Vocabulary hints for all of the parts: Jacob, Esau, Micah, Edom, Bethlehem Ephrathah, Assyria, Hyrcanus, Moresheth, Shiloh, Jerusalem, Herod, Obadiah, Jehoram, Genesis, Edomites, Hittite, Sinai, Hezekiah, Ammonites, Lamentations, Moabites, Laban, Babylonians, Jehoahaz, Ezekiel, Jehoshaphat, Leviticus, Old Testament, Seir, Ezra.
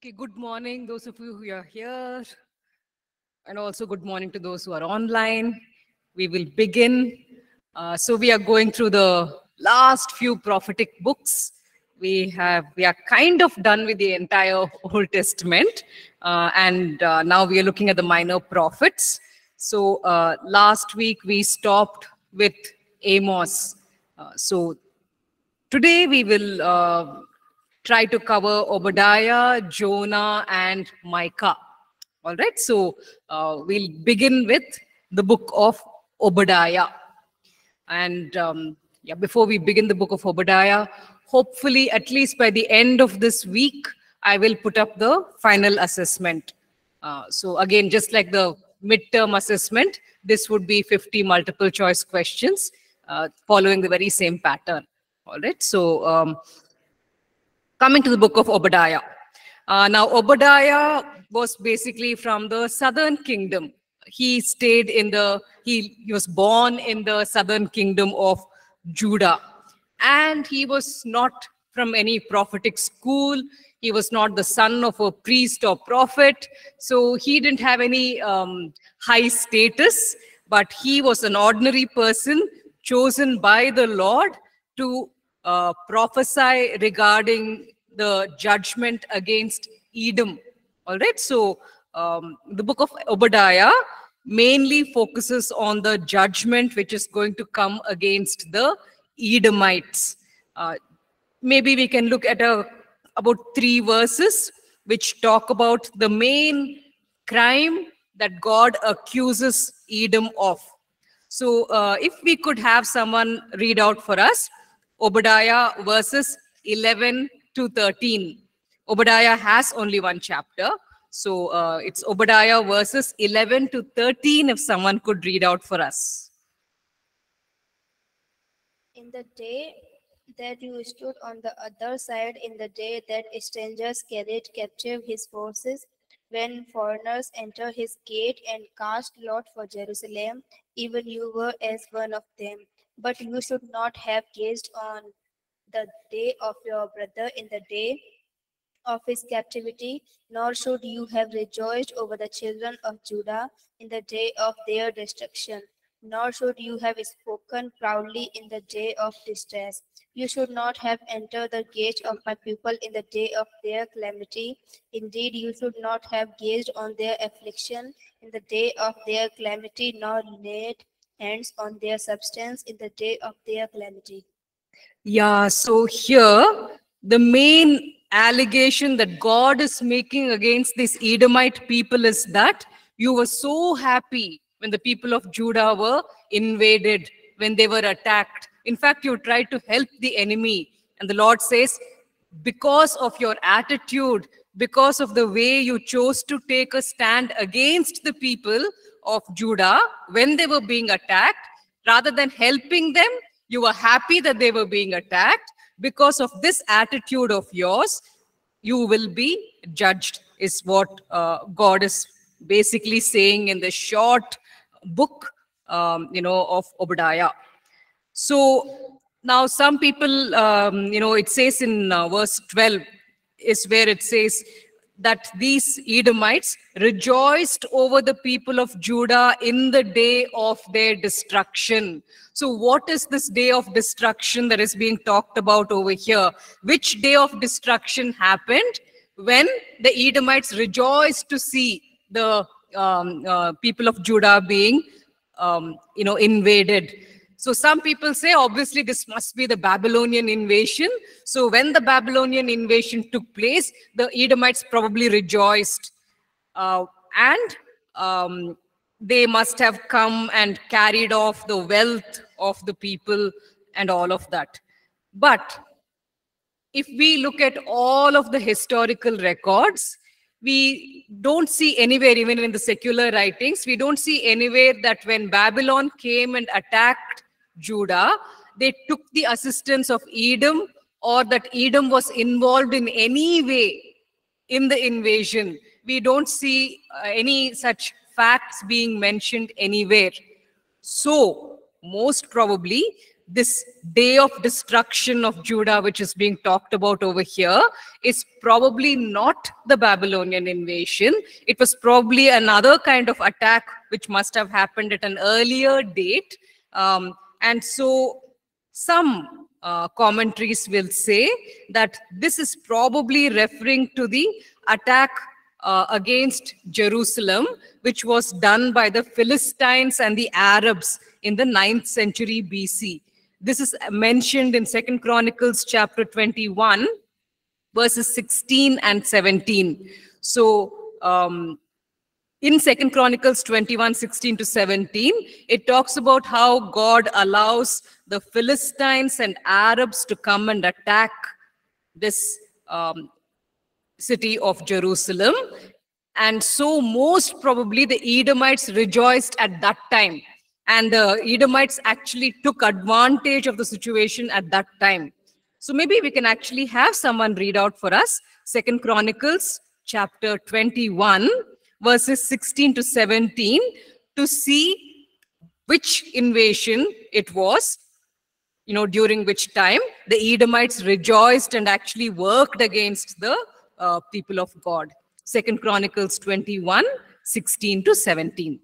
Okay, good morning, those of you who are here, and also good morning to those who are online. We will begin. So we are going through the last few prophetic books. We are kind of done with the entire Old Testament, and now we are looking at the minor prophets. So last week we stopped with Amos. So today we will try to cover Obadiah, Jonah, and Micah. All right, so we'll begin with the book of Obadiah. And before we begin the book of Obadiah, hopefully, at least by the end of this week, I will put up the final assessment. So again, just like the midterm assessment, this would be 50 multiple choice questions following the very same pattern. All right, so coming to the book of Obadiah. Now, Obadiah was basically from the southern kingdom. He was born in the southern kingdom of Judah. And he was not from any prophetic school. He was not the son of a priest or prophet. So he didn't have any high status, but he was an ordinary person chosen by the Lord to prophesy regarding the judgment against Edom. All right, so the book of Obadiah mainly focuses on the judgment which is going to come against the Edomites. Maybe we can look at about three verses which talk about the main crime that God accuses Edom of. So if we could have someone read out for us Obadiah verses 11 to 13. Obadiah has only one chapter. So it's Obadiah verses 11 to 13 if someone could read out for us. In the day that you stood on the other side, in the day that strangers carried captive his forces, when foreigners entered his gate and cast lot for Jerusalem, even you were as one of them. But you should not have gazed on the day of your brother in the day of his captivity, nor should you have rejoiced over the children of Judah in the day of their destruction. Nor should you have spoken proudly in the day of distress. You should not have entered the gate of my people in the day of their calamity. Indeed, you should not have gazed on their affliction in the day of their calamity, nor laid hands on their substance in the day of their calamity. Yeah, so here, the main allegation that God is making against these Edomite people is that you were so happy when the people of Judah were invaded, when they were attacked. In fact, you tried to help the enemy. And the Lord says, because of your attitude, because of the way you chose to take a stand against the people of Judah when they were being attacked, rather than helping them, you were happy that they were being attacked. Because of this attitude of yours, you will be judged, is what God is basically saying in the short book of Obadiah. So now some people, it says in verse 12 is where it says that these Edomites rejoiced over the people of Judah in the day of their destruction. So what is this day of destruction that is being talked about over here? Which day of destruction happened? When the Edomites rejoiced to see the people of Judah being, invaded. So some people say, obviously, this must be the Babylonian invasion. So when the Babylonian invasion took place, the Edomites probably rejoiced. And they must have come and carried off the wealth of the people and all of that. But if we look at all of the historical records, we don't see anywhere, even in the secular writings, we don't see anywhere that when Babylon came and attacked Judah, they took the assistance of Edom or that Edom was involved in any way in the invasion. We don't see any such facts being mentioned anywhere. So, most probably, this day of destruction of Judah, which is being talked about over here, is probably not the Babylonian invasion. It was probably another kind of attack which must have happened at an earlier date. And so some commentaries will say that this is probably referring to the attack against Jerusalem, which was done by the Philistines and the Arabs in the 9th century BC. This is mentioned in 2 Chronicles chapter 21, verses 16 and 17. So in 2 Chronicles 21, 16 to 17, it talks about how God allows the Philistines and Arabs to come and attack this city of Jerusalem. And so most probably the Edomites rejoiced at that time. And the Edomites actually took advantage of the situation at that time. So maybe we can actually have someone read out for us 2 Chronicles chapter 21, verses 16 to 17, to see which invasion it was, you know, during which time the Edomites rejoiced and actually worked against the people of God. 2 Chronicles 21, 16 to 17.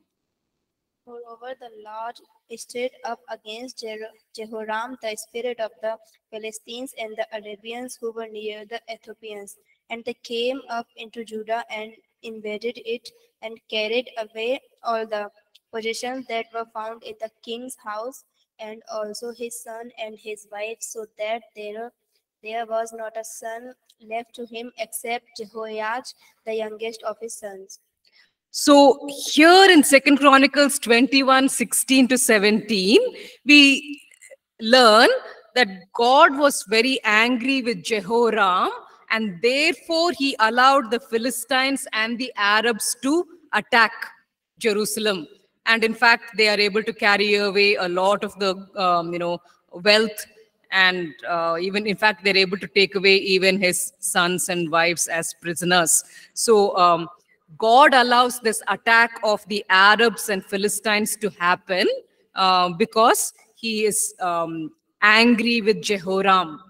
Moreover, the Lord stirred up against Jehoram the spirit of the Philistines and the Arabians who were near the Ethiopians, and they came up into Judah and invaded it, and carried away all the possessions that were found in the king's house, and also his son and his wife, so that there was not a son left to him except Jehoahaz, the youngest of his sons. So here in 2 Chronicles 21, 16 to 17, we learn that God was very angry with Jehoram, and therefore he allowed the Philistines and the Arabs to attack Jerusalem. And in fact, they are able to carry away a lot of the wealth, and even in fact, they're able to take away even his sons and wives as prisoners. So God allows this attack of the Arabs and Philistines to happen because he is angry with Jehoram.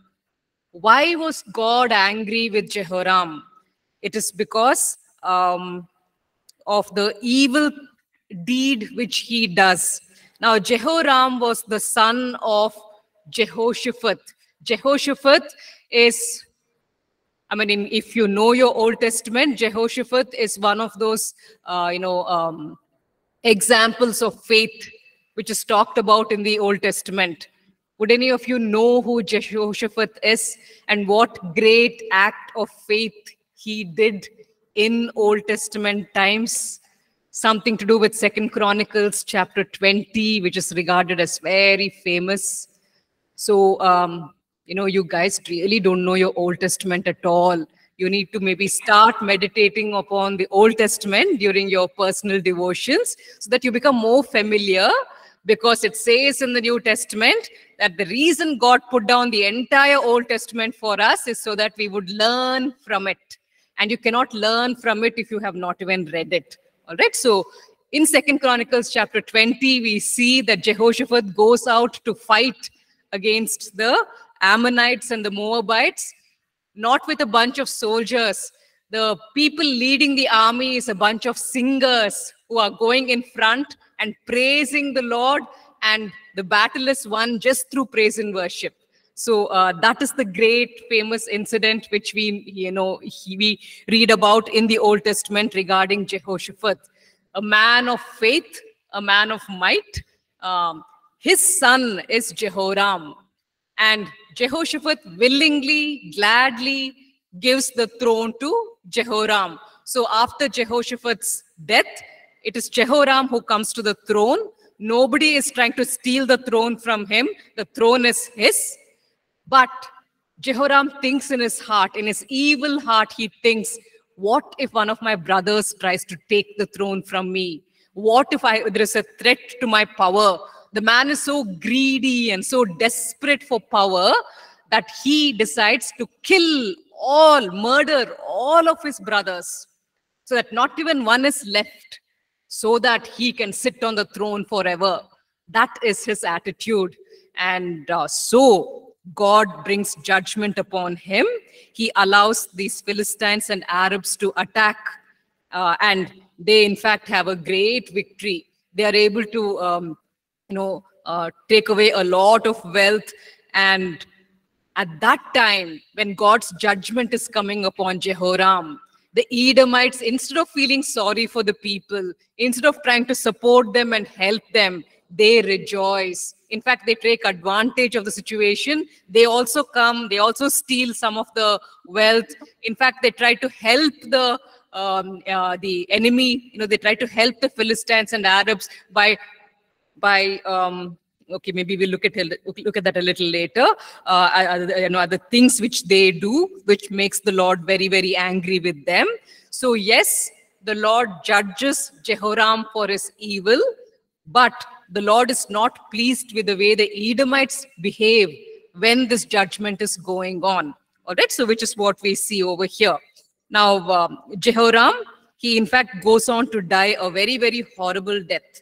Why was God angry with Jehoram? It is because of the evil deed which he does. Now, Jehoram was the son of Jehoshaphat. Jehoshaphat is... if you know your Old Testament, Jehoshaphat is one of those, examples of faith which is talked about in the Old Testament. Would any of you know who Jehoshaphat is and what great act of faith he did in Old Testament times? Something to do with 2 Chronicles chapter 20, which is regarded as very famous. So... you guys really don't know your Old Testament at all. You need to maybe start meditating upon the Old Testament during your personal devotions so that you become more familiar, because it says in the New Testament that the reason God put down the entire Old Testament for us is so that we would learn from it. And you cannot learn from it if you have not even read it. All right, so in 2 Chronicles chapter 20, we see that Jehoshaphat goes out to fight against the Ammonites and the Moabites, not with a bunch of soldiers. The people leading the army is a bunch of singers who are going in front and praising the Lord, and the battle is won just through praise and worship. So that is the great famous incident which we read about in the Old Testament regarding Jehoshaphat. A man of faith, a man of might. His son is Jehoram. And Jehoshaphat willingly, gladly gives the throne to Jehoram. So after Jehoshaphat's death, it is Jehoram who comes to the throne. Nobody is trying to steal the throne from him. The throne is his. But Jehoram thinks in his heart, in his evil heart, he thinks, what if one of my brothers tries to take the throne from me? What if there is a threat to my power? The man is so greedy and so desperate for power that he decides to murder all of his brothers, so that not even one is left, so that he can sit on the throne forever. That is his attitude. and so God brings judgment upon him. He allows these Philistines and Arabs to attack, and they in fact have a great victory. They are able to take away a lot of wealth. And at that time, when God's judgment is coming upon Jehoram, the Edomites, instead of feeling sorry for the people, instead of trying to support them and help them, they rejoice. In fact, they take advantage of the situation. They also come, they also steal some of the wealth. In fact, they try to help the enemy. They try to help the Philistines and Arabs by okay, maybe we'll look at that a little later. Other things which they do, which makes the Lord very, very angry with them. So yes, the Lord judges Jehoram for his evil, but the Lord is not pleased with the way the Edomites behave when this judgment is going on. All right, so which is what we see over here. Now, Jehoram, he in fact goes on to die a very, very horrible death.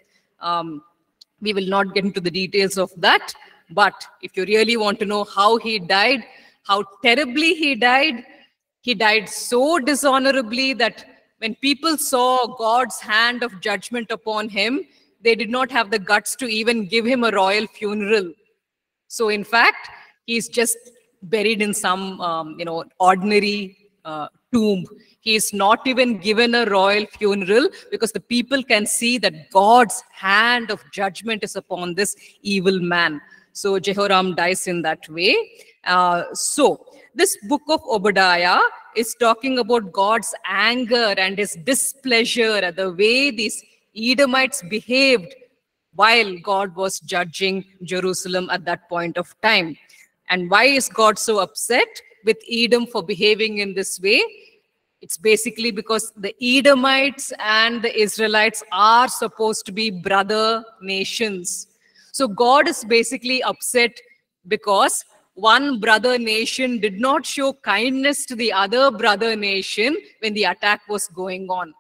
We will not get into the details of that, but if you really want to know how he died, how terribly he died so dishonorably that when people saw God's hand of judgment upon him, they did not have the guts to even give him a royal funeral. So in fact, he's just buried in some ordinary tomb. He is not even given a royal funeral because the people can see that God's hand of judgment is upon this evil man. So Jehoram dies in that way. So this book of Obadiah is talking about God's anger and his displeasure at the way these Edomites behaved while God was judging Jerusalem at that point of time. And why is God so upset with Edom for behaving in this way? It's basically because the Edomites and the Israelites are supposed to be brother nations. So God is basically upset because one brother nation did not show kindness to the other brother nation when the attack was going on.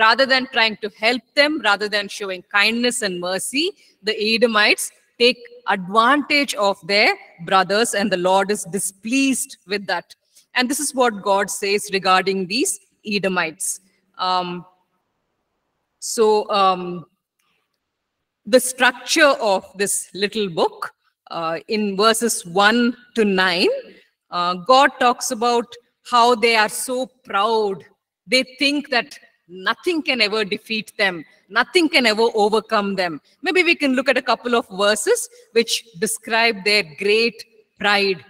Rather than trying to help them, rather than showing kindness and mercy, the Edomites take advantage of their brothers, and the Lord is displeased with that. And this is what God says regarding these Edomites. The structure of this little book, in verses 1 to 9, God talks about how they are so proud. They think that nothing can ever defeat them. Nothing can ever overcome them. Maybe we can look at a couple of verses which describe their great pride.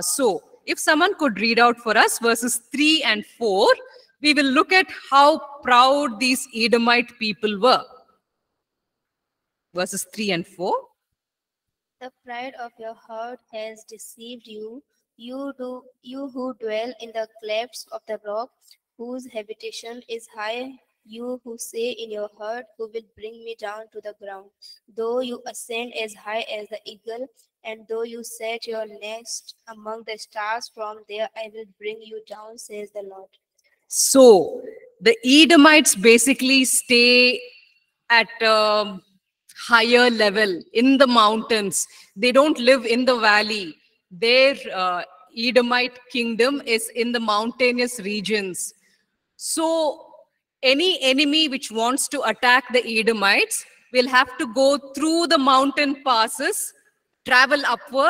So if someone could read out for us verses 3 and 4, we will look at how proud these Edomite people were. Verses 3 and 4. The pride of your heart has deceived you, you who dwell in the clefts of the rock, whose habitation is high, you who say in your heart, who will bring me down to the ground. Though you ascend as high as the eagle, and though you set your nest among the stars, from there I will bring you down, says the Lord. So the Edomites basically stay at a higher level in the mountains. They don't live in the valley. Their Edomite kingdom is in the mountainous regions. So any enemy which wants to attack the Edomites will have to go through the mountain passes, travel upward,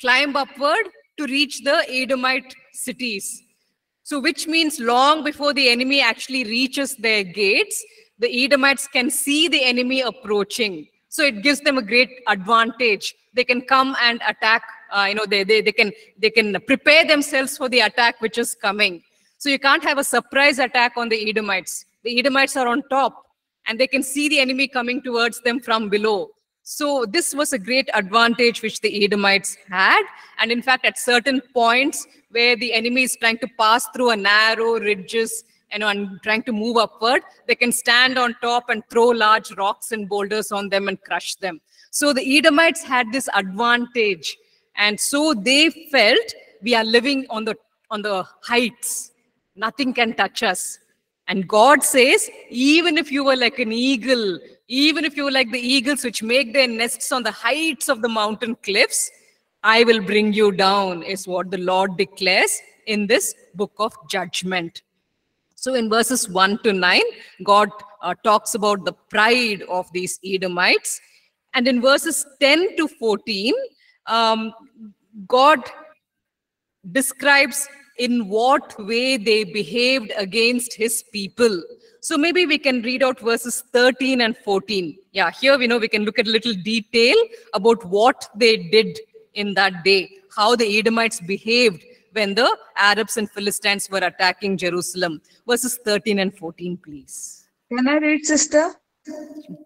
climb upward to reach the Edomite cities. So which means long before the enemy actually reaches their gates, the Edomites can see the enemy approaching. So it gives them a great advantage. They can come and attack. They can prepare themselves for the attack which is coming. So you can't have a surprise attack on the Edomites. The Edomites are on top, and they can see the enemy coming towards them from below. So this was a great advantage which the Edomites had. And in fact, at certain points where the enemy is trying to pass through a narrow ridges and trying to move upward, they can stand on top and throw large rocks and boulders on them and crush them. So the Edomites had this advantage. And so they felt, we are living on the heights. Nothing can touch us. And God says, even if you were like an eagle, even if you were like the eagles which make their nests on the heights of the mountain cliffs, I will bring you down, is what the Lord declares in this book of judgment. So in verses 1 to 9, God talks about the pride of these Edomites. And in verses 10 to 14, God describes in what way they behaved against his people. So maybe we can read out verses 13 and 14. Yeah, here we know we can look at a little detail about what they did in that day, how the Edomites behaved when the Arabs and Philistines were attacking Jerusalem. Verses 13 and 14, please. Can I read, sister?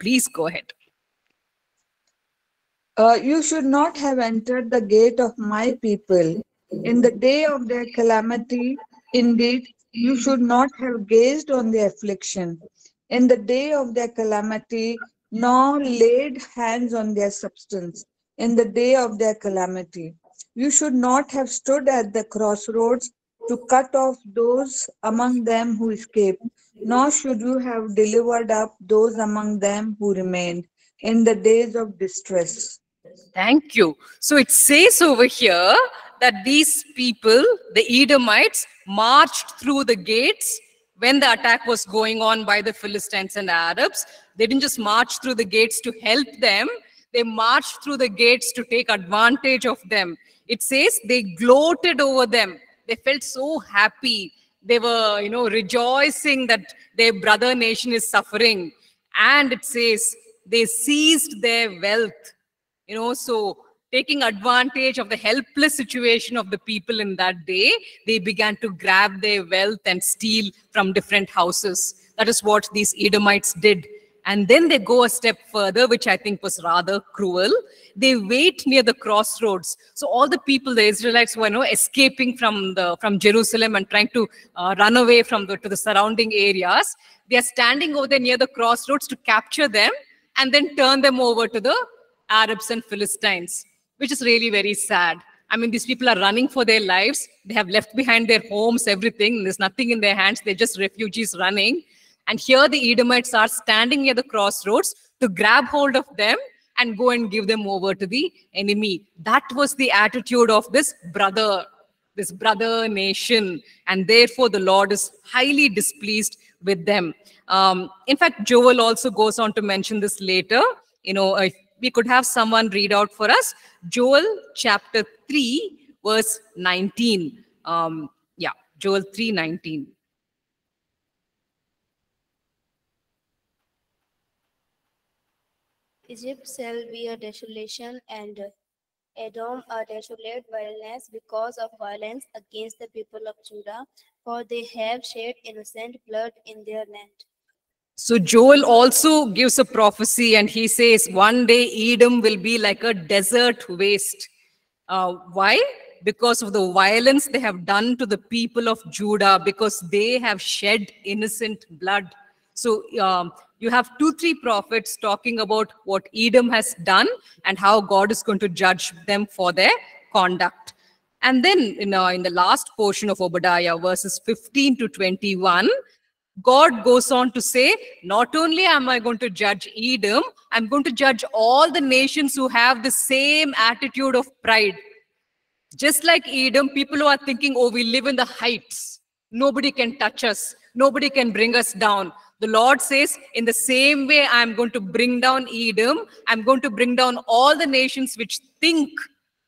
Please go ahead. You should not have entered the gate of my people. In the day of their calamity, indeed, you should not have gazed on their affliction. In the day of their calamity, nor laid hands on their substance. In the day of their calamity, you should not have stood at the crossroads to cut off those among them who escaped, nor should you have delivered up those among them who remained in the days of distress. Thank you. So it says over here that these people, the Edomites, marched through the gates when the attack was going on by the Philistines and Arabs. They didn't just march through the gates to help them. They marched through the gates to take advantage of them. It says they gloated over them. They felt so happy. They were, rejoicing that their brother nation is suffering. And it says they seized their wealth, so taking advantage of the helpless situation of the people in that day, they began to grab their wealth and steal from different houses. That is what these Edomites did. And then they go a step further, which I think was rather cruel. They wait near the crossroads. So all the people, the Israelites, were escaping from Jerusalem and trying to run away to the surrounding areas. They are standing over there near the crossroads to capture them and then turn them over to the Arabs and Philistines, which is really very sad. I mean, these people are running for their lives. They have left behind their homes, everything. There's nothing in their hands. They're just refugees running. And here the Edomites are standing near the crossroads to grab hold of them and go and give them over to the enemy. That was the attitude of this brother nation. And therefore, the Lord is highly displeased with them. In fact, Joel also goes on to mention this later. We could have someone read out for us Joel chapter 3 verse 19. Joel 3:19. Egypt shall be a desolation and Edom a desolate wilderness because of violence against the people of Judah, for they have shed innocent blood in their land. So Joel also gives a prophecy and he says, one day Edom will be like a desert waste. Why? Because of the violence they have done to the people of Judah, because they have shed innocent blood. So you have 2-3 prophets talking about what Edom has done and how God is going to judge them for their conduct. And then in the last portion of Obadiah, verses 15 to 21, God goes on to say, not only am I going to judge Edom, I'm going to judge all the nations who have the same attitude of pride. Just like Edom, people who are thinking, oh, we live in the heights. Nobody can touch us. Nobody can bring us down. The Lord says, in the same way I'm going to bring down Edom, I'm going to bring down all the nations which think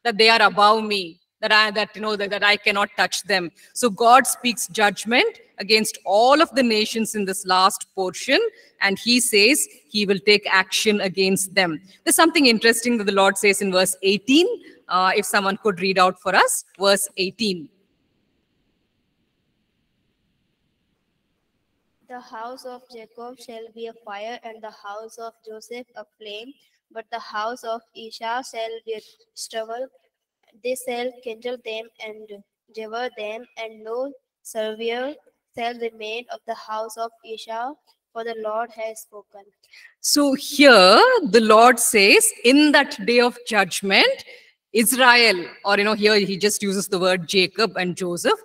that they are above me, that I cannot touch them. So God speaks judgment against all of the nations in this last portion, and he says he will take action against them. There's something interesting that the Lord says in verse 18. If someone could read out for us, verse 18. The house of Jacob shall be a fire, and the house of Joseph a flame, but the house of Esau shall be a stubble. They shall kindle them and devour them, and no survivor shall remain of the house of Esau, for the Lord has spoken. So here the Lord says, in that day of judgment, Israel, or here he just uses the word Jacob and Joseph.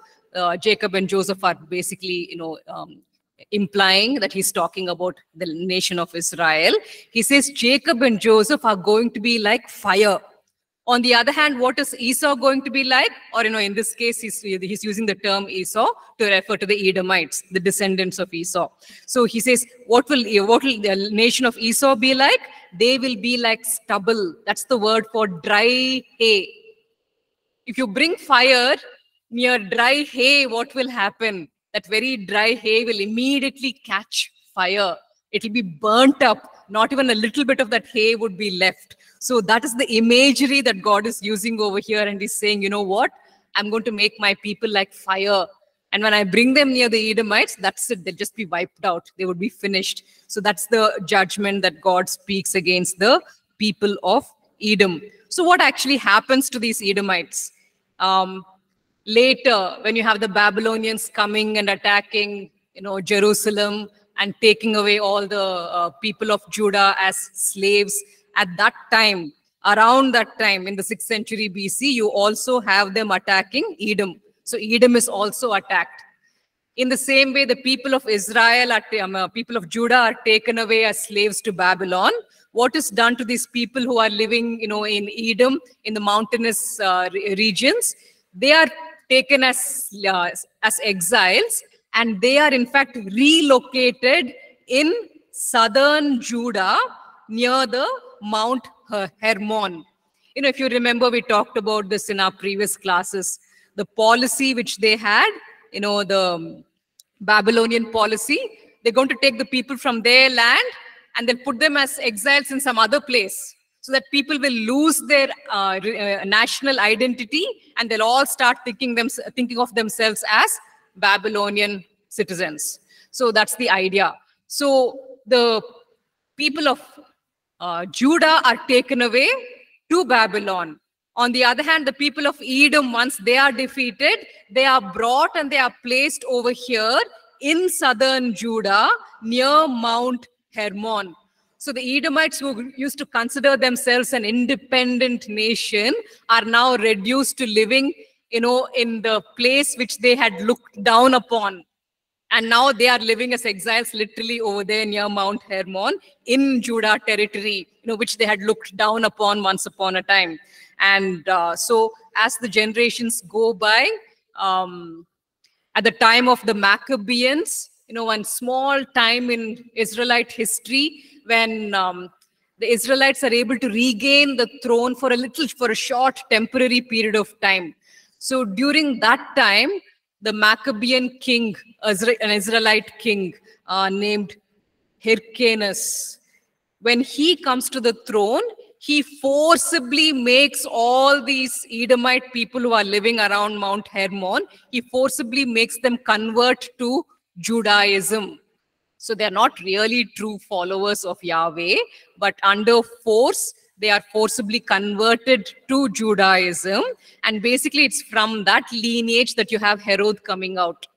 Jacob and Joseph are basically implying that he's talking about the nation of Israel. He says Jacob and Joseph are going to be like fire. On the other hand, what is Esau going to be like? Or, you know, in this case, he's using the term Esau to refer to the Edomites, the descendants of Esau. So he says, what will the nation of Esau be like? They will be like stubble. That's the word for dry hay. If you bring fire near dry hay, what will happen? That very dry hay will immediately catch fire. It will be burnt up. Not even a little bit of that hay would be left. So that is the imagery that God is using over here. And he's saying, you know what? I'm going to make my people like fire. And when I bring them near the Edomites, that's it. They'll just be wiped out. They would be finished. So that's the judgment that God speaks against the people of Edom. So what actually happens to these Edomites? Later, when you have the Babylonians coming and attacking, you know, Jerusalem, and taking away all the people of Judah as slaves. At that time, around that time, in the 6th century BC, you also have them attacking Edom. So Edom is also attacked. In the same way, the people of Israel, people of Judah are taken away as slaves to Babylon. What is done to these people who are living, you know, in Edom, in the mountainous regions? They are taken as exiles. And they are, in fact, relocated in southern Judah near the Mount Hermon. You know, if you remember, we talked about this in our previous classes. The policy which they had, you know, the Babylonian policy, they're going to take the people from their land and they'll put them as exiles in some other place so that people will lose their national identity and they'll all start thinking of themselves as Babylonian citizens. So that's the idea. So the people of Judah are taken away to Babylon. On the other hand, the people of Edom, once they are defeated, they are brought and they are placed over here in southern Judah near Mount Hermon. So the Edomites, who used to consider themselves an independent nation, are now reduced to living, you know, in the place which they had looked down upon. And now they are living as exiles literally over there near Mount Hermon in Judah territory, you know, which they had looked down upon once upon a time. And so as the generations go by, at the time of the Maccabees, you know, one small time in Israelite history when the Israelites are able to regain the throne for a short temporary period of time. So during that time, the Maccabean king, an Israelite king named Hyrcanus, when he comes to the throne, he forcibly makes all these Edomite people who are living around Mount Hermon, he forcibly makes them convert to Judaism. So they're not really true followers of Yahweh, but under force, they are forcibly converted to Judaism. And basically, it's from that lineage that you have Herod coming out.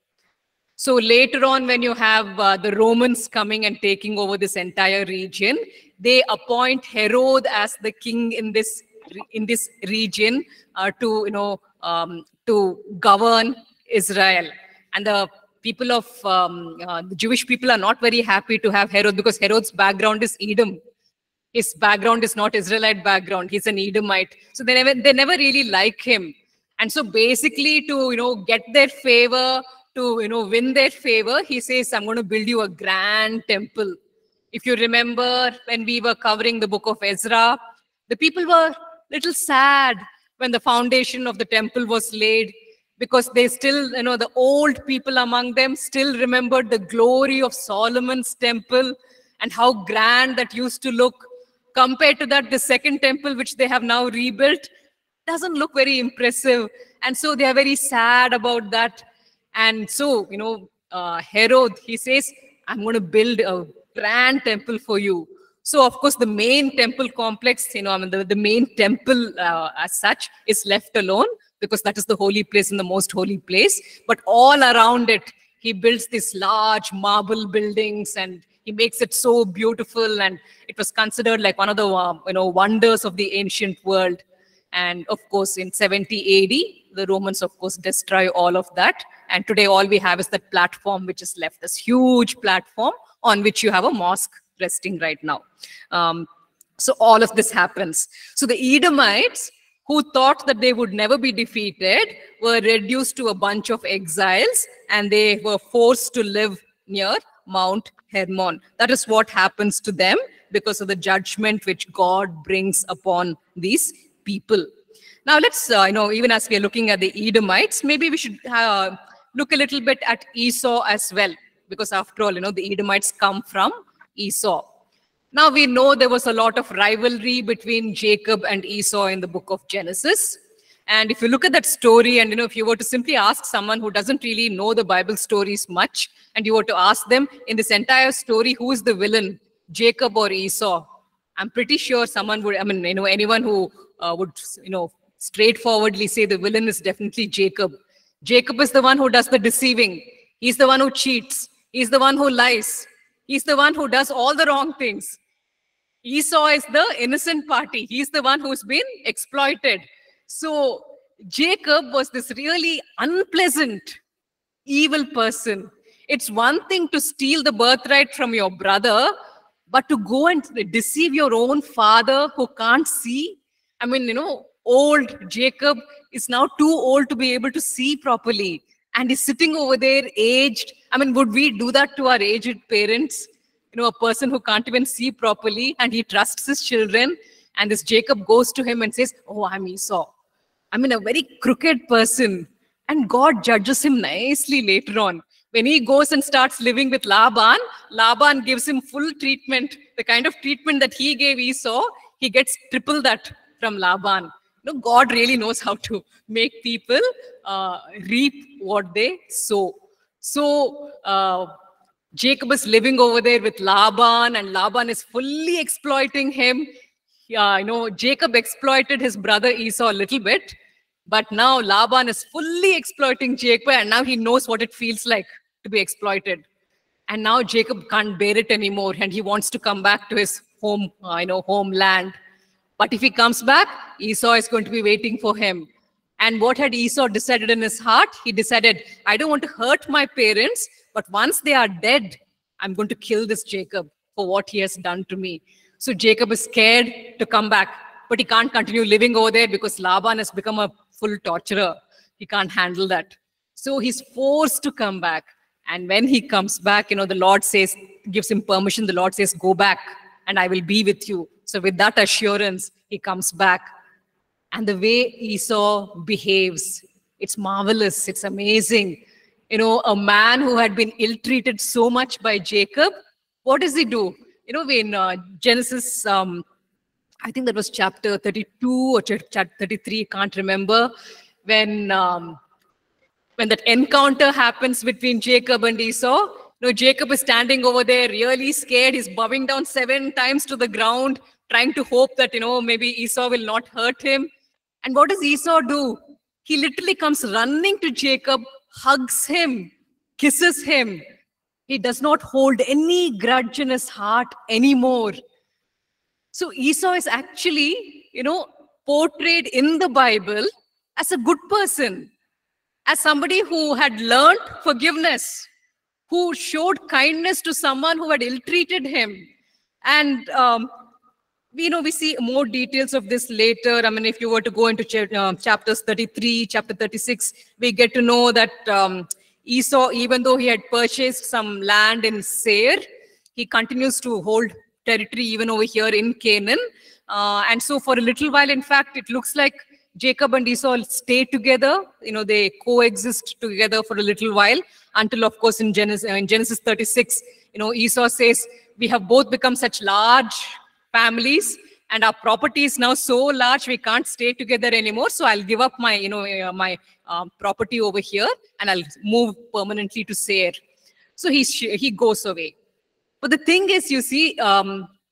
So later on, when you have the Romans coming and taking over this entire region, they appoint Herod as the king in this region to, you know, to govern Israel. And the people of the Jewish people are not very happy to have Herod because Herod's background is Edom. His background is not Israelite background. He's an Edomite. So they never really like him. And so basically to, you know, get their favor, to, you know, win their favor, he says, I'm going to build you a grand temple. If you remember when we were covering the book of Ezra, the people were a little sad when the foundation of the temple was laid because they still, you know, the old people among them still remembered the glory of Solomon's temple and how grand that used to look. Compared to that, the second temple, which they have now rebuilt, doesn't look very impressive. And so they are very sad about that. And so, you know, Herod, he says, I'm going to build a grand temple for you. So, of course, the main temple complex, you know, I mean, the main temple as such is left alone because that is the holy place and the most holy place. But all around it, he builds these large marble buildings and he makes it so beautiful, and it was considered like one of the, you know, wonders of the ancient world. And of course, in 70 AD, The Romans, of course, destroy all of that. And today all we have is that platform which is left, this huge platform on which you have a mosque resting right now. So all of this happens. So the Edomites, who thought that they would never be defeated, were reduced to a bunch of exiles, and they were forced to live near Mount Hermon. That is what happens to them because of the judgment which God brings upon these people. Now let's, even as we are looking at the Edomites, maybe we should look a little bit at Esau as well, because after all, the Edomites come from Esau. Now we know there was a lot of rivalry between Jacob and Esau in the book of Genesis. And if you look at that story, and if you were to simply ask someone who doesn't really know the Bible stories much, and you were to ask them, in this entire story, who is the villain, Jacob or Esau? I'm pretty sure someone would, anyone who would straightforwardly say the villain is definitely Jacob. Jacob is the one who does the deceiving. He's the one who cheats. He's the one who lies. He's the one who does all the wrong things. Esau is the innocent party. He's the one who's been exploited. So Jacob was this really unpleasant, evil person. It's one thing to steal the birthright from your brother, but to go and deceive your own father who can't see. Old Jacob is now too old to be able to see properly. And he's sitting over there, aged. Would we do that to our aged parents? A person who can't even see properly, and he trusts his children. And this Jacob goes to him and says, oh, I'm Esau. A very crooked person. And God judges him nicely later on. When he goes and starts living with Laban, Laban gives him full treatment. The kind of treatment that he gave Esau, he gets triple that from Laban. God really knows how to make people reap what they sow. So Jacob is living over there with Laban, and Laban is fully exploiting him. Jacob exploited his brother Esau a little bit, but now Laban is fully exploiting Jacob, and now he knows what it feels like to be exploited. And now Jacob can't bear it anymore, and he wants to come back to his home, homeland. But if he comes back, Esau is going to be waiting for him. And what had Esau decided in his heart? He decided, I don't want to hurt my parents, but once they are dead, I'm going to kill this Jacob for what he has done to me. So Jacob is scared to come back, but he can't continue living over there because Laban has become a full torturer. He can't handle that. So he's forced to come back. And when he comes back, the Lord says, gives him permission. The Lord says, go back and I will be with you. So with that assurance, he comes back. And the way Esau behaves, it's marvelous, it's amazing. A man who had been ill-treated so much by Jacob, what does he do? In Genesis, I think that was chapter 32 or chapter 33, can't remember, when that encounter happens between Jacob and Esau, Jacob is standing over there really scared. He's bowing down 7 times to the ground, trying to hope that, maybe Esau will not hurt him. And what does Esau do? He literally comes running to Jacob, hugs him, kisses him. He does not hold any grudge in his heart anymore. So Esau is actually, portrayed in the Bible as a good person, as somebody who had learned forgiveness, who showed kindness to someone who had ill-treated him. And we see more details of this later. If you were to go into chapters 33, chapter 36, we get to know that Esau, even though he had purchased some land in Seir, he continues to hold territory even over here in Canaan. And so for a little while, in fact, it looks like Jacob and Esau stay together. They coexist together for a little while until, of course, in Genesis 36, Esau says, we have both become such large families and our property is now so large we can't stay together anymore, so I'll give up my property over here and I'll move permanently to Seir. So he goes away. But the thing is, you see,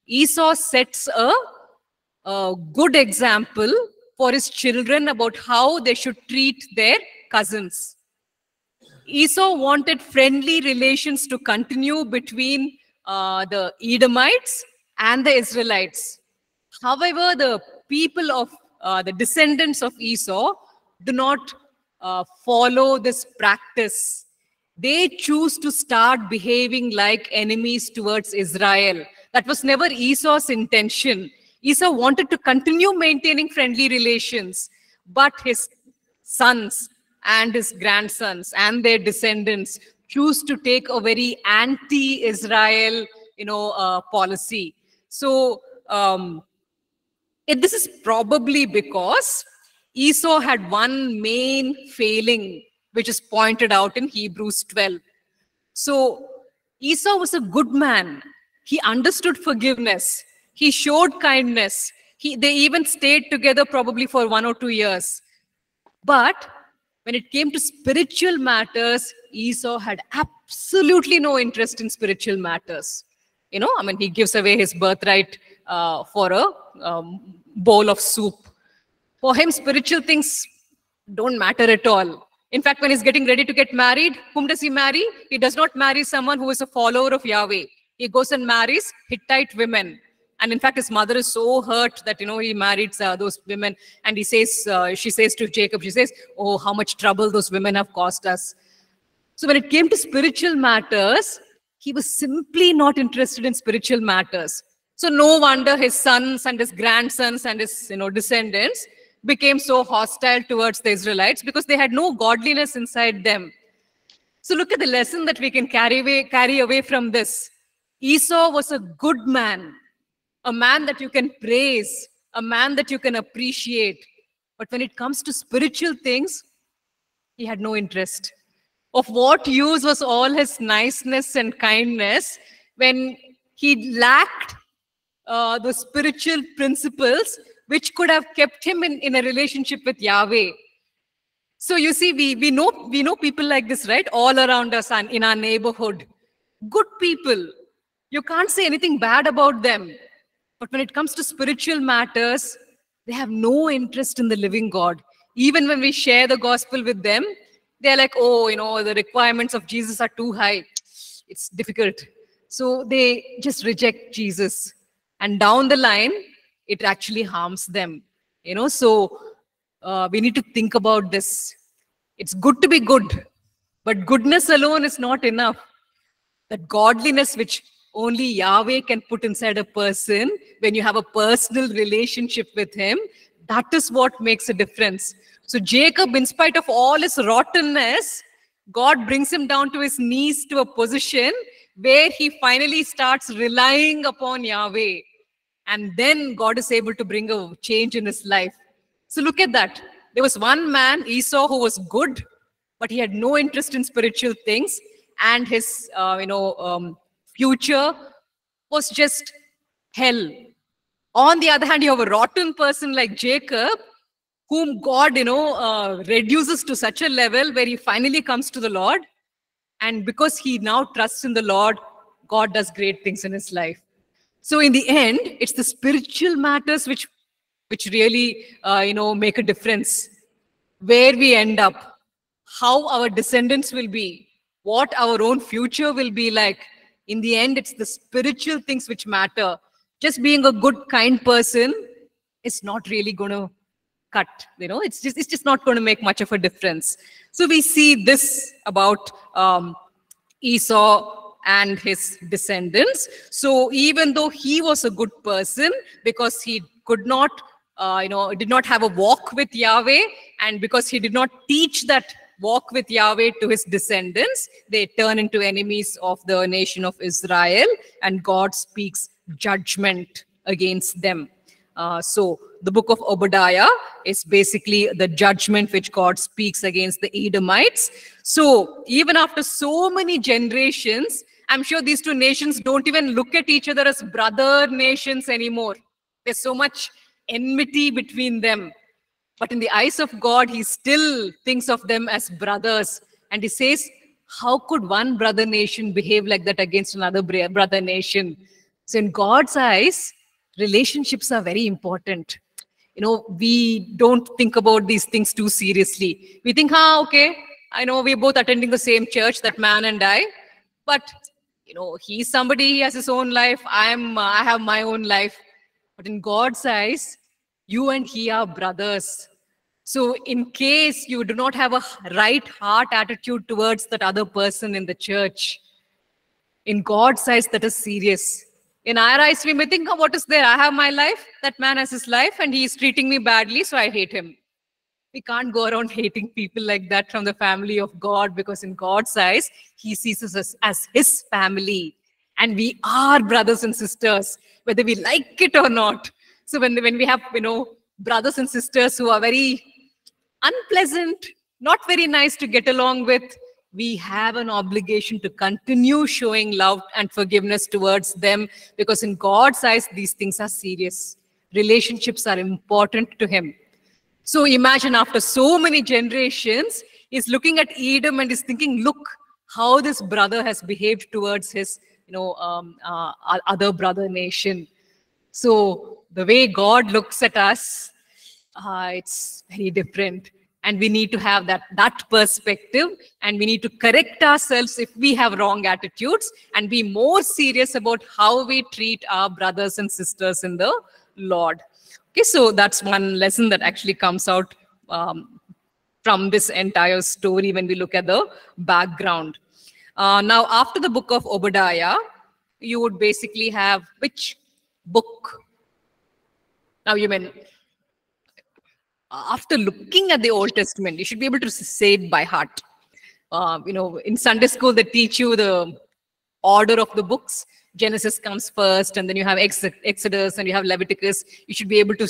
Esau sets a good example for his children about how they should treat their cousins. Esau wanted friendly relations to continue between the Edomites and the Israelites. However, the people of the descendants of Esau do not follow this practice. They choose to start behaving like enemies towards Israel. That was never Esau's intention. Esau wanted to continue maintaining friendly relations, but his sons and his grandsons and their descendants choose to take a very anti-Israel, policy. So this is probably because Esau had one main failing, which is pointed out in Hebrews 12. So Esau was a good man. He understood forgiveness. He showed kindness. They even stayed together probably for 1 or 2 years. But when it came to spiritual matters, Esau had absolutely no interest in spiritual matters. He gives away his birthright for a bowl of soup. For him, spiritual things don't matter at all. In fact, when he's getting ready to get married, whom does he marry? He does not marry someone who is a follower of Yahweh. He goes and marries Hittite women. And in fact, his mother is so hurt that, he married those women. And she says to Jacob, oh, how much trouble those women have caused us. So when it came to spiritual matters, he was simply not interested in spiritual matters. So no wonder his sons and his grandsons and his, descendants became so hostile towards the Israelites, because they had no godliness inside them. So look at the lesson that we can carry away from this. Esau was a good man, a man that you can praise, a man that you can appreciate. But when it comes to spiritual things, he had no interest. Of what use was all his niceness and kindness when he lacked the spiritual principles which could have kept him in a relationship with Yahweh? So you see, we know people like this, right? All around us and in our neighborhood. Good people. You can't say anything bad about them. But when it comes to spiritual matters, they have no interest in the living God. Even when we share the gospel with them, they're like, oh, the requirements of Jesus are too high. It's difficult. So they just reject Jesus. And down the line, it actually harms them, So we need to think about this. It's good to be good, but goodness alone is not enough. That godliness which only Yahweh can put inside a person when you have a personal relationship with him, that is what makes a difference. So Jacob, in spite of all his rottenness, God brings him down to his knees to a position where he finally starts relying upon Yahweh. And then God is able to bring a change in his life. So look at that. There was one man, Esau, who was good, but he had no interest in spiritual things. And his, future was just hell. On the other hand, you have a rotten person like Jacob, whom God, reduces to such a level where he finally comes to the Lord. And because he now trusts in the Lord, God does great things in his life. So in the end, it's the spiritual matters which really, make a difference. Where we end up, how our descendants will be, what our own future will be like. In the end, it's the spiritual things which matter. Just being a good, kind person is not really going to cut. It's just not going to make much of a difference. So we see this about Esau and his descendants. So even though he was a good person, because he could not, did not have a walk with Yahweh, and because he did not teach that walk with Yahweh to his descendants, they turn into enemies of the nation of Israel, and God speaks judgment against them. So the book of Obadiah is basically the judgment which God speaks against the Edomites. So even after so many generations, I'm sure these two nations don't even look at each other as brother nations anymore. There's so much enmity between them. But in the eyes of God, he still thinks of them as brothers. And he says, how could one brother nation behave like that against another brother nation? So in God's eyes, relationships are very important. We don't think about these things too seriously. We think, okay, I know we're both attending the same church, that man and I. But, he's somebody, he has his own life. I have my own life. But in God's eyes, you and he are brothers. So in case you do not have a right heart attitude towards that other person in the church, in God's eyes, that is serious. In our eyes, we may think, oh, what is there? I have my life. That man has his life and he is treating me badly, so I hate him. We can't go around hating people like that from the family of God, because in God's eyes, he sees us as his family. And we are brothers and sisters, whether we like it or not. So when we have, brothers and sisters who are very unpleasant, not very nice to get along with, we have an obligation to continue showing love and forgiveness towards them, because in God's eyes, these things are serious. Relationships are important to him. So imagine after so many generations, he's looking at Edom and is thinking, look how this brother has behaved towards his other brother nation. So the way God looks at us, it's very different. And we need to have that perspective, and we need to correct ourselves if we have wrong attitudes and be more serious about how we treat our brothers and sisters in the Lord. Okay, so that's one lesson that actually comes out from this entire story when we look at the background. Now, after the book of Obadiah, you would basically have which book? Now, you mean... After looking at the Old Testament, you should be able to say it by heart. In Sunday school, they teach you the order of the books. Genesis comes first, and then you have Exodus, and you have Leviticus. You should be able to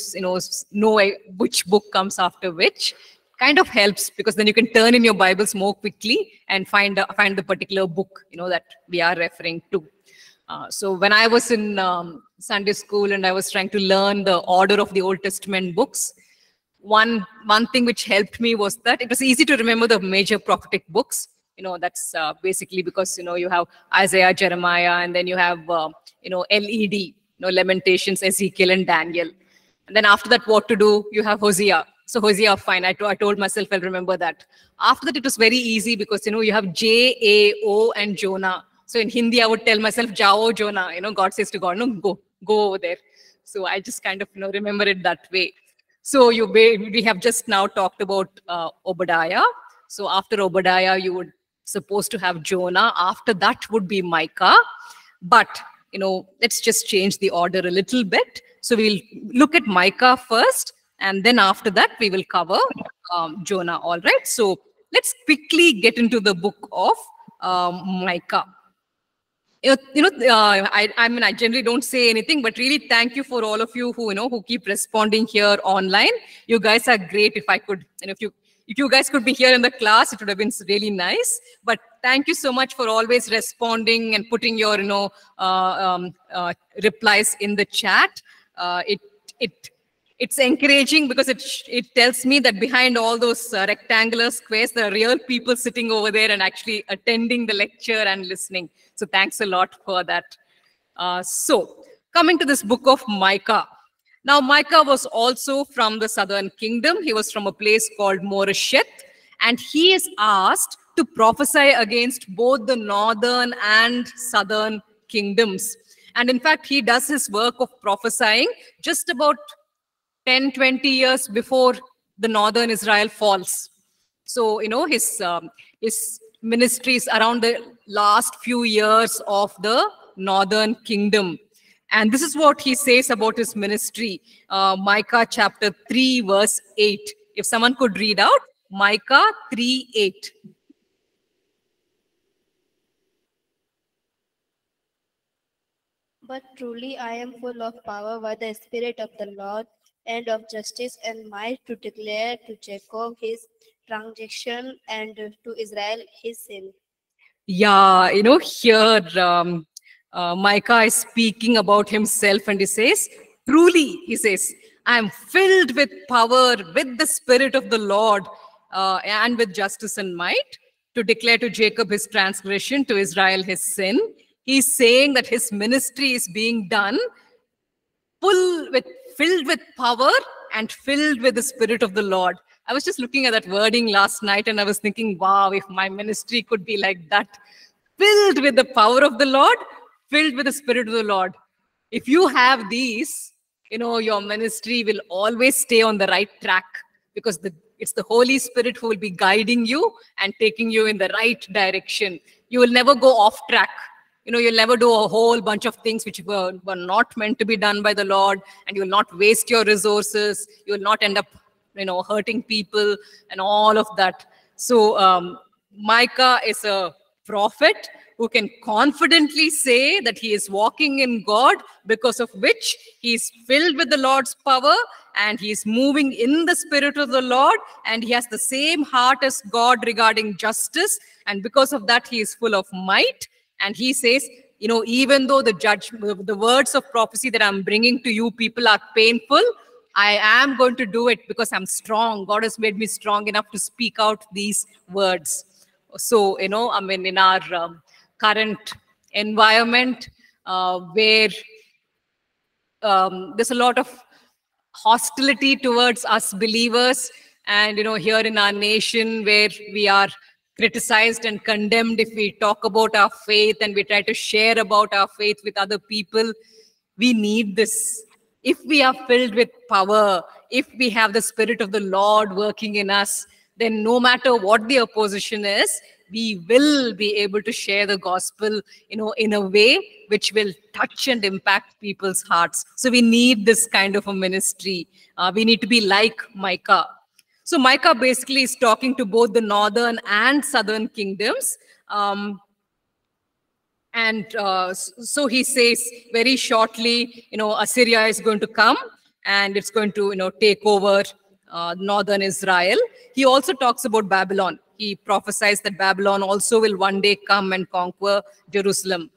know which book comes after which. Kind of helps, because then you can turn in your Bibles more quickly and find the particular book that we are referring to. So when I was in Sunday school and I was trying to learn the order of the Old Testament books, one thing which helped me was that it was easy to remember the major prophetic books. That's basically because, you have Isaiah, Jeremiah, and then you have, LED, Lamentations, Ezekiel, and Daniel. And then after that, what to do, you have Hosea. So Hosea, fine, I told myself I'll remember that. After that, it was very easy because, you have J-A-O and Jonah. So in Hindi, I would tell myself, Jao Jonah, God says to God, no, go over there. So I just kind of, remember it that way. So we have just now talked about Obadiah. So after Obadiah, you would supposed to have Jonah. After that would be Micah. But, let's just change the order a little bit. So we'll look at Micah first, and then after that, we will cover Jonah. All right. So let's quickly get into the book of Micah. I generally don't say anything, but really thank you for all of you who, who keep responding here online. You guys are great. If I could, if you guys could be here in the class, it would have been really nice. But thank you so much for always responding and putting your, replies in the chat. It's encouraging because it tells me that behind all those rectangular squares, there are real people sitting over there and actually attending the lecture and listening. So thanks a lot for that. So coming to this book of Micah. Now, Micah was also from the southern kingdom. He was from a place called Moresheth. And he is asked to prophesy against both the northern and southern kingdoms. And in fact, he does his work of prophesying just about 10-20 years before the northern Israel falls. So, his ministries around the last few years of the northern kingdom. And this is what he says about his ministry. Micah chapter 3 verse 8. If someone could read out, Micah 3:8. But truly I am full of power by the Spirit of the Lord, and of justice and might, to declare to Jacob his transgression and to Israel his sin. Yeah, here Micah is speaking about himself, and he says, truly, he says, I am filled with power, with the Spirit of the Lord, and with justice and might, to declare to Jacob his transgression, to Israel his sin. He's saying that his ministry is being done filled with power and filled with the Spirit of the Lord. I was just looking at that wording last night and I was thinking, wow, if my ministry could be like that. Filled with the power of the Lord, filled with the Spirit of the Lord. If you have these, your ministry will always stay on the right track, because the It's the Holy Spirit who will be guiding you and taking you in the right direction. You will never go off track. You know, you'll never do a whole bunch of things which were not meant to be done by the Lord, and you will not waste your resources. You will not end up, you know, hurting people and all of that. So Micah is a prophet who can confidently say that he is walking in God, because of which he is filled with the Lord's power and he is moving in the Spirit of the Lord, and he has the same heart as God regarding justice, and because of that he is full of might. And he says, you know, even though the words of prophecy that I'm bringing to you people are painful, I am going to do it because I'm strong. God has made me strong enough to speak out these words. So, you know, I mean, in our current environment where there's a lot of hostility towards us believers, and, you know, here in our nation where we are criticized and condemned if we talk about our faith and we try to share about our faith with other people. We need this. If we are filled with power, if we have the Spirit of the Lord working in us, then no matter what the opposition is, we will be able to share the gospel, you know, in a way which will touch and impact people's hearts. So we need this kind of a ministry. We need to be like Micah. So Micah basically is talking to both the northern and southern kingdoms. So he says very shortly, you know, Assyria is going to come and it's going to, you know, take over northern Israel. He also talks about Babylon. He prophesies that Babylon also will one day come and conquer Jerusalem,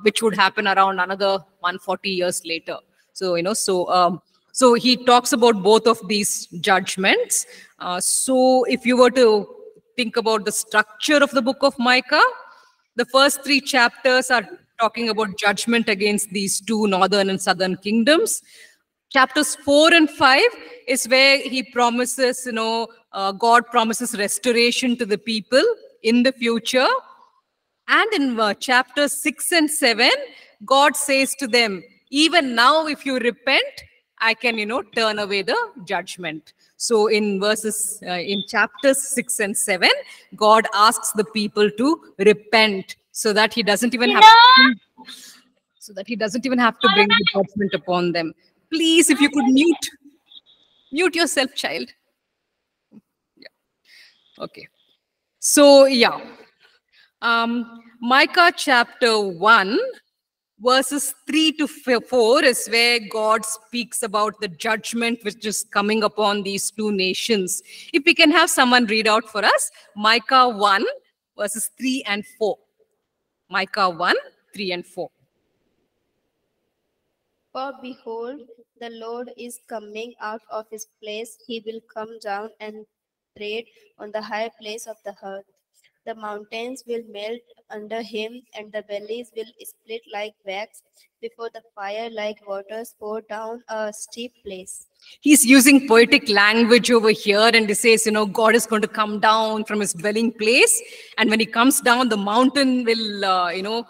which would happen around another 140 years later. So, you know, so he talks about both of these judgments. So if you were to think about the structure of the book of Micah, the first three chapters are talking about judgment against these two northern and southern kingdoms. Chapters 4 and 5 is where he promises, you know, God promises restoration to the people in the future. And in chapters 6 and 7, God says to them, even now, if you repent, I can, you know, turn away the judgment. So in verses, in chapters 6 and 7, God asks the people to repent so that he doesn't even have to, bring the judgment upon them. Please, if you could mute yourself, child. Yeah. Okay. So yeah, Micah chapter 1. Verses 3 to 4 is where God speaks about the judgment which is coming upon these two nations. If we can have someone read out for us, Micah 1, verses 3 and 4. Micah 1, 3 and 4. For behold, the Lord is coming out of his place. He will come down and tread on the high place of the earth. The mountains will melt under him, and the valleys will split like wax before the fire, like waters pour down a steep place. He's using poetic language over here, and he says, you know, God is going to come down from his dwelling place, and when he comes down, the mountain will,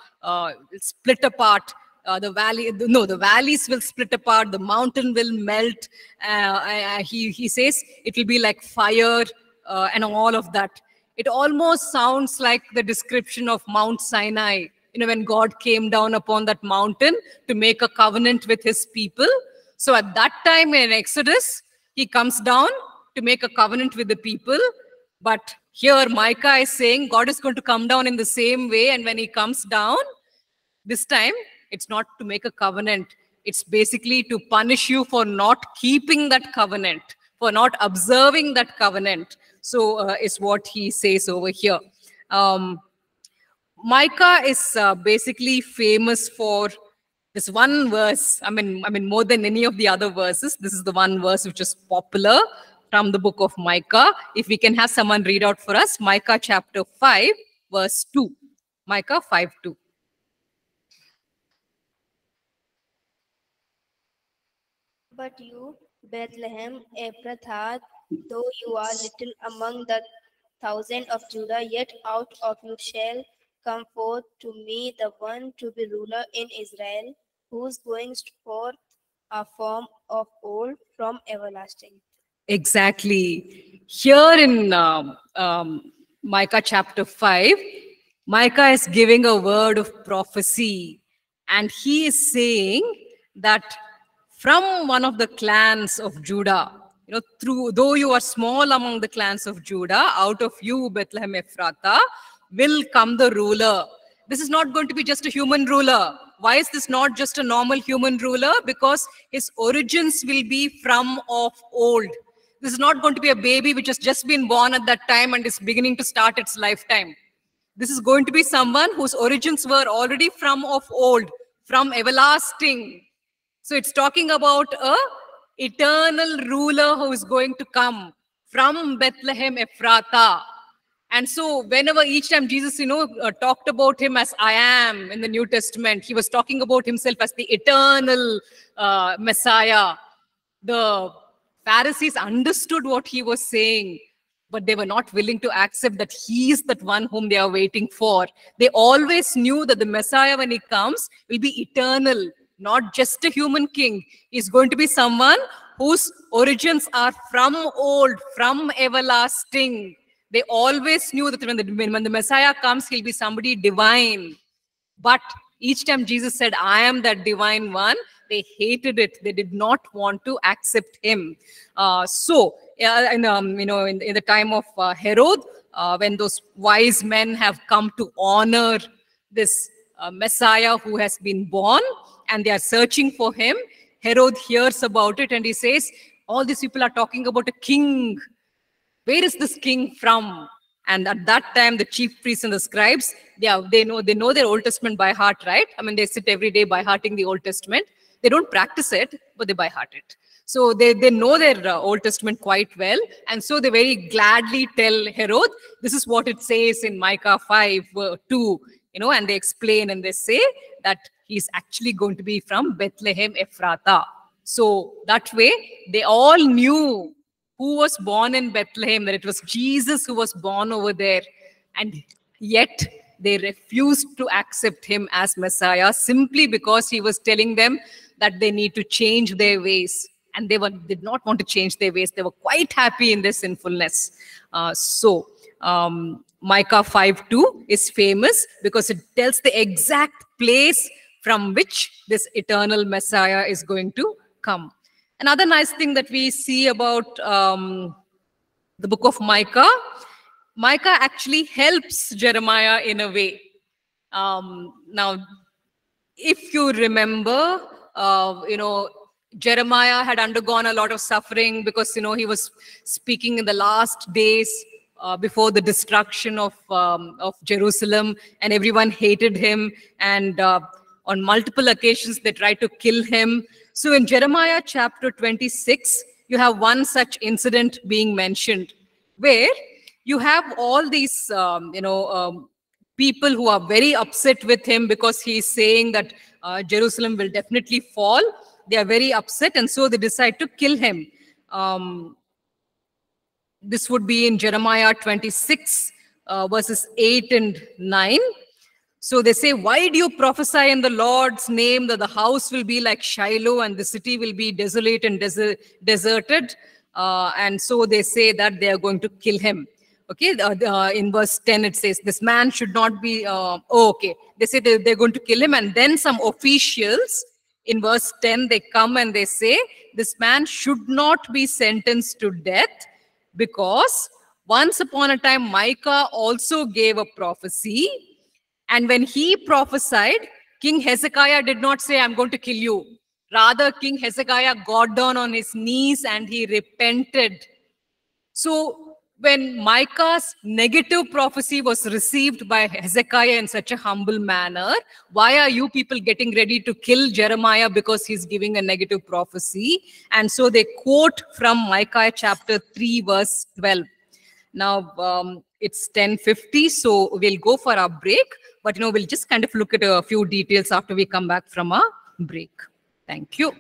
split apart. The valleys will split apart. The mountain will melt. He says it will be like fire and all of that. It almost sounds like the description of Mount Sinai, you know, when God came down upon that mountain to make a covenant with his people. So at that time in Exodus, he comes down to make a covenant with the people. But here Micah is saying God is going to come down in the same way. And when he comes down, this time it's not to make a covenant. It's basically to punish you for not keeping that covenant, for not observing that covenant. So is what he says over here. Micah is basically famous for this one verse. I mean, more than any of the other verses, this is the one verse which is popular from the book of Micah. If we can have someone read out for us, Micah chapter 5, verse 2. Micah 5:2. But you, Bethlehem Ephrathah, though you are little among the thousand of Judah, yet out of you shall come forth to me the one to be ruler in Israel, whose goings forth are from of old, from everlasting. Exactly. Here in Micah chapter 5, Micah is giving a word of prophecy, and he is saying that from one of the clans of Judah, you know, though you are small among the clans of Judah, out of you, Bethlehem Ephrathah, will come the ruler. This is not going to be just a human ruler. Why is this not just a normal human ruler? Because his origins will be from of old. This is not going to be a baby which has just been born at that time and is beginning to start its lifetime. This is going to be someone whose origins were already from of old, from everlasting. So it's talking about an eternal ruler who is going to come from Bethlehem Ephrathah. And so whenever each time Jesus, you know, talked about him as I am in the New Testament, he was talking about himself as the eternal Messiah. The Pharisees understood what he was saying, but they were not willing to accept that he is that one whom they are waiting for. They always knew that the Messiah, when he comes, will be eternal, not just a human king. He's going to be someone whose origins are from old, from everlasting. They always knew that when the Messiah comes, he'll be somebody divine. But each time Jesus said, I am that divine one, they hated it. They did not want to accept him. In the time of Herod, when those wise men have come to honor this Messiah who has been born, and they are searching for him, Herod hears about it and he says, all these people are talking about a king. Where is this king from? And at that time, the chief priests and the scribes, they know their Old Testament by heart, right? I mean, they sit every day by hearting the Old Testament. They don't practice it, but they by heart it. So they know their Old Testament quite well. And so they very gladly tell Herod, this is what it says in Micah 5:2, you know, and they explain and they say that he's actually going to be from Bethlehem Ephrathah. So that way, they all knew who was born in Bethlehem, that it was Jesus who was born over there. And yet they refused to accept him as Messiah simply because he was telling them that they need to change their ways. And they did not want to change their ways. They were quite happy in their sinfulness. Micah 5:2 is famous because it tells the exact place from which this eternal Messiah is going to come. Another nice thing that we see about the book of Micah, Micah actually helps Jeremiah in a way. Now, if you remember, Jeremiah had undergone a lot of suffering because, you know, he was speaking in the last days before the destruction of Jerusalem, and everyone hated him. And on multiple occasions, they tried to kill him. So in Jeremiah chapter 26, you have one such incident being mentioned where you have all these, people who are very upset with him because he's saying that Jerusalem will definitely fall. They are very upset, and so they decide to kill him. This would be in Jeremiah 26, verses 8 and 9. So they say, why do you prophesy in the Lord's name that the house will be like Shiloh and the city will be desolate and deserted? And so they say that they are going to kill him. Okay, in verse 10 it says, this man should not be, They say they're going to kill him, and then some officials in verse 10, they come and they say, this man should not be sentenced to death because once upon a time Micah also gave a prophecy. And when he prophesied, King Hezekiah did not say, I'm going to kill you. Rather, King Hezekiah got down on his knees and he repented. So when Micah's negative prophecy was received by Hezekiah in such a humble manner, why are you people getting ready to kill Jeremiah because he's giving a negative prophecy? And so they quote from Micah chapter 3, verse 12. Now, it's 10:50, so we'll go for our break. But, you know, we'll just kind of look at a few details after we come back from our break. Thank you.